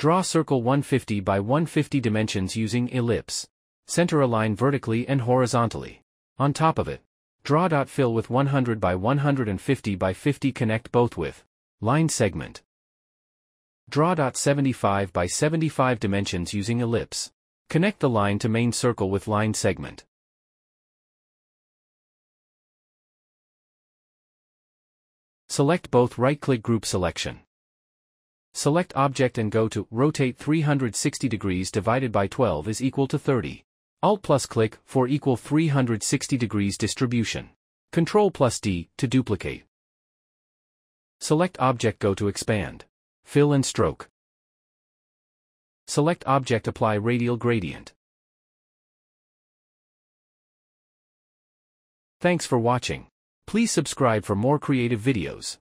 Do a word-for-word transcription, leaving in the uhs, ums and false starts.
Draw circle one fifty by one fifty dimensions using ellipse. Center align vertically and horizontally. On top of it, draw dot fill with one hundred by one hundred fifty by fifty, connect both with line segment. Draw dot seventy-five by seventy-five dimensions using ellipse. Connect the line to main circle with line segment. Select both, right-click group selection. Select object and go to rotate three hundred sixty degrees divided by twelve is equal to thirty. Alt plus click for equal three hundred sixty degrees distribution. Control plus D to duplicate. Select object, go to expand. Fill and stroke. Select object, apply radial gradient. Thanks for watching. Please subscribe for more creative videos.